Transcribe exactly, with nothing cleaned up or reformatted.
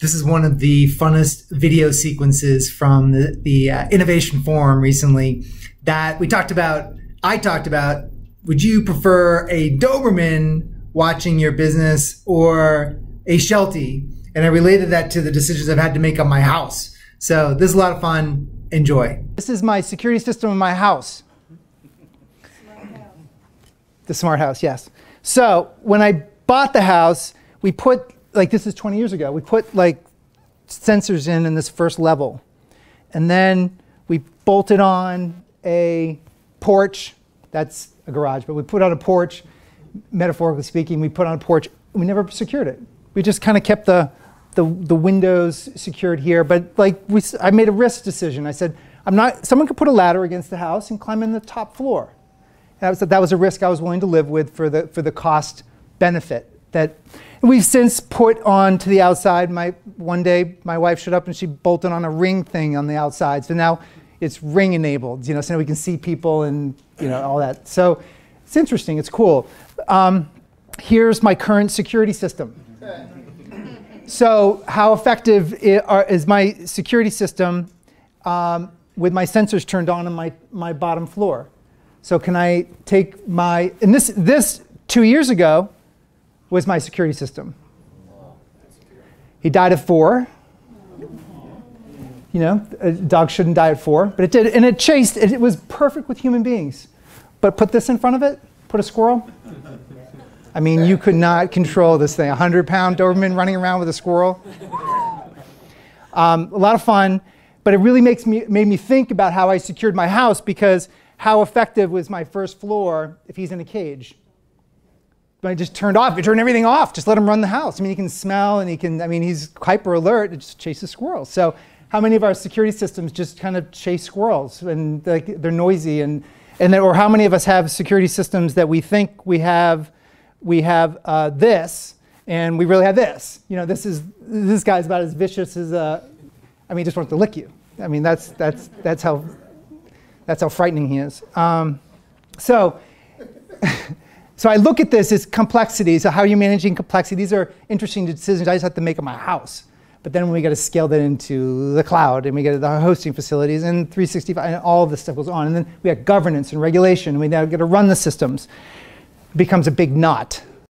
This is one of the funnest video sequences from the, the uh, Innovation Forum recently that we talked about. I talked about, would you prefer a Doberman watching your business or a Sheltie? And I related that to the decisions I've had to make on my house. So this is a lot of fun. Enjoy. This is my security system in my house. Smart house. The smart house, yes. So when I bought the house, we put, like this is twenty years ago, we put like sensors in in this first level. And then we bolted on a porch. That's a garage, but we put on a porch, metaphorically speaking, we put on a porch. We never secured it. We just kind of kept the, the, the windows secured here. But like we, I made a risk decision. I said, I'm not, someone could put a ladder against the house and climb in the top floor. And I was, that was a risk I was willing to live with for the, for the cost benefit. That we've since put on to the outside. My, one day my wife showed up and she bolted on a Ring thing on the outside. So now it's Ring enabled, you know, so now we can see people and, you know, all that. So it's interesting, it's cool. Um, here's my current security system. So how effective is my security system um, with my sensors turned on on my, my bottom floor? So can I take my, and this, this two years ago, was my security system. He died at four. You know, a dog shouldn't die at four, but it did. And it chased, it, it was perfect with human beings. But put this in front of it, put a squirrel. I mean, you could not control this thing. A hundred pound Doberman running around with a squirrel. Um, a lot of fun, but it really makes me, made me think about how I secured my house, because how effective was my first floor if he's in a cage? But I just turned off, you turn everything off, just let him run the house. I mean, he can smell and he can, I mean, he's hyper alert, it just chases squirrels. So how many of our security systems just kind of chase squirrels and like, they're noisy? And, and then, or how many of us have security systems that we think we have, we have uh, this and we really have this? You know, this is, this guy's about as vicious as, uh, I mean, he just wants to lick you. I mean, that's, that's, that's, how, that's how frightening he is. Um, so. So I look at this as complexity, so how are you managing complexity? These are interesting decisions I just have to make in my house. But then we got to scale that into the cloud, and we got the hosting facilities, and three sixty-five, and all of this stuff goes on. And then we got governance and regulation, and we now got to run the systems. It becomes a big knot.